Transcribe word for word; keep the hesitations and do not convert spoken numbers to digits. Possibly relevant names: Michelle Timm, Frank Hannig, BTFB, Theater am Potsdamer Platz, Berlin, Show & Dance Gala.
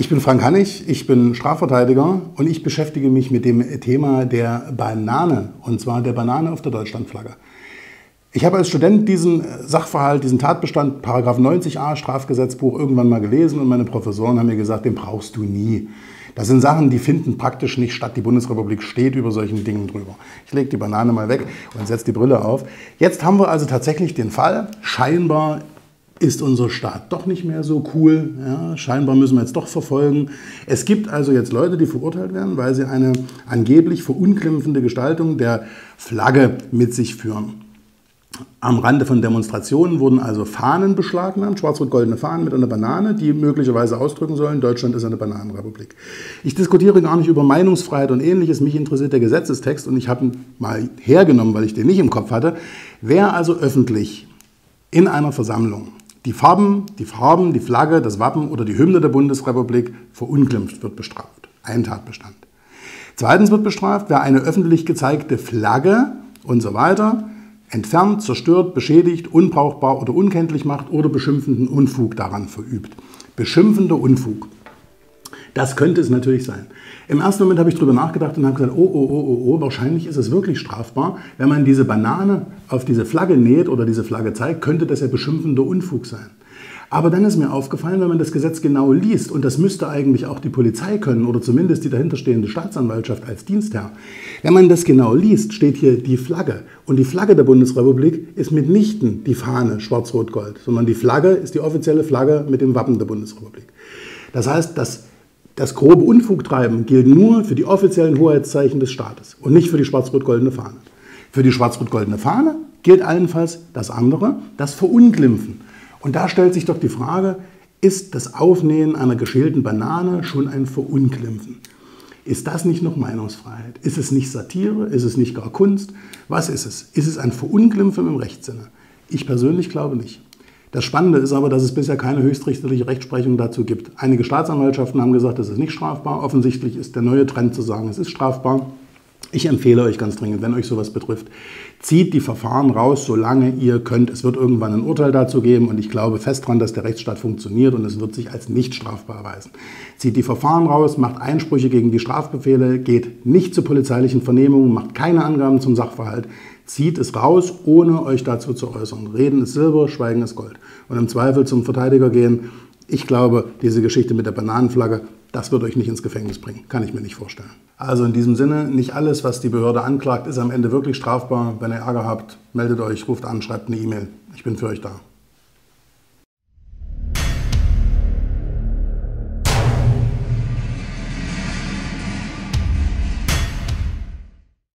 Ich bin Frank Hannig, ich bin Strafverteidiger und ich beschäftige mich mit dem Thema der Banane, und zwar der Banane auf der Deutschlandflagge. Ich habe als Student diesen Sachverhalt, diesen Tatbestand, Paragraph neunzig a Strafgesetzbuch, irgendwann mal gelesen und meine Professoren haben mir gesagt, den brauchst du nie. Das sind Sachen, die finden praktisch nicht statt. Die Bundesrepublik steht über solchen Dingen drüber. Ich lege die Banane mal weg und setze die Brille auf. Jetzt haben wir also tatsächlich den Fall, scheinbar ist unser Staat doch nicht mehr so cool. Ja, scheinbar müssen wir jetzt doch verfolgen. Es gibt also jetzt Leute, die verurteilt werden, weil sie eine angeblich verunglimpfende Gestaltung der Flagge mit sich führen. Am Rande von Demonstrationen wurden also Fahnen beschlagnahmt, schwarz-rot-goldene Fahnen mit einer Banane, die möglicherweise ausdrücken sollen, Deutschland ist eine Bananenrepublik. Ich diskutiere gar nicht über Meinungsfreiheit und Ähnliches, mich interessiert der Gesetzestext und ich habe ihn mal hergenommen, weil ich den nicht im Kopf hatte. Wer also öffentlich in einer Versammlung die Farben, die Farben, die Flagge, das Wappen oder die Hymne der Bundesrepublik verunglimpft, wird bestraft. Ein Tatbestand. Zweitens wird bestraft, wer eine öffentlich gezeigte Flagge und so weiter entfernt, zerstört, beschädigt, unbrauchbar oder unkenntlich macht oder beschimpfenden Unfug daran verübt. Beschimpfender Unfug. Das könnte es natürlich sein. Im ersten Moment habe ich darüber nachgedacht und habe gesagt, oh, oh, oh, oh, oh, wahrscheinlich ist es wirklich strafbar. Wenn man diese Banane auf diese Flagge näht oder diese Flagge zeigt, könnte das ja beschimpfender Unfug sein. Aber dann ist mir aufgefallen, wenn man das Gesetz genau liest, und das müsste eigentlich auch die Polizei können oder zumindest die dahinterstehende Staatsanwaltschaft als Dienstherr. Wenn man das genau liest, steht hier die Flagge. Und die Flagge der Bundesrepublik ist mitnichten die Fahne schwarz-rot-gold, sondern die Flagge ist die offizielle Flagge mit dem Wappen der Bundesrepublik. Das heißt, das, das grobe Unfugtreiben gilt nur für die offiziellen Hoheitszeichen des Staates und nicht für die schwarz-rot-goldene Fahne. Für die schwarz-rot-goldene Fahne gilt allenfalls das andere, das Verunglimpfen. Und da stellt sich doch die Frage, ist das Aufnähen einer geschälten Banane schon ein Verunglimpfen? Ist das nicht noch Meinungsfreiheit? Ist es nicht Satire? Ist es nicht gar Kunst? Was ist es? Ist es ein Verunglimpfen im Rechtssinne? Ich persönlich glaube nicht. Das Spannende ist aber, dass es bisher keine höchstrichterliche Rechtsprechung dazu gibt. Einige Staatsanwaltschaften haben gesagt, es ist nicht strafbar. Offensichtlich ist der neue Trend zu sagen, es ist strafbar. Ich empfehle euch ganz dringend, wenn euch sowas betrifft, zieht die Verfahren raus, solange ihr könnt. Es wird irgendwann ein Urteil dazu geben und ich glaube fest daran, dass der Rechtsstaat funktioniert und es wird sich als nicht strafbar erweisen. Zieht die Verfahren raus, macht Einsprüche gegen die Strafbefehle, geht nicht zu polizeilichen Vernehmungen, macht keine Angaben zum Sachverhalt, zieht es raus, ohne euch dazu zu äußern. Reden ist Silber, Schweigen ist Gold. Und im Zweifel zum Verteidiger gehen. Ich glaube, diese Geschichte mit der Bananenflagge, das wird euch nicht ins Gefängnis bringen. Kann ich mir nicht vorstellen. Also in diesem Sinne, nicht alles, was die Behörde anklagt, ist am Ende wirklich strafbar. Wenn ihr Ärger habt, meldet euch, ruft an, schreibt eine E-Mail. Ich bin für euch da.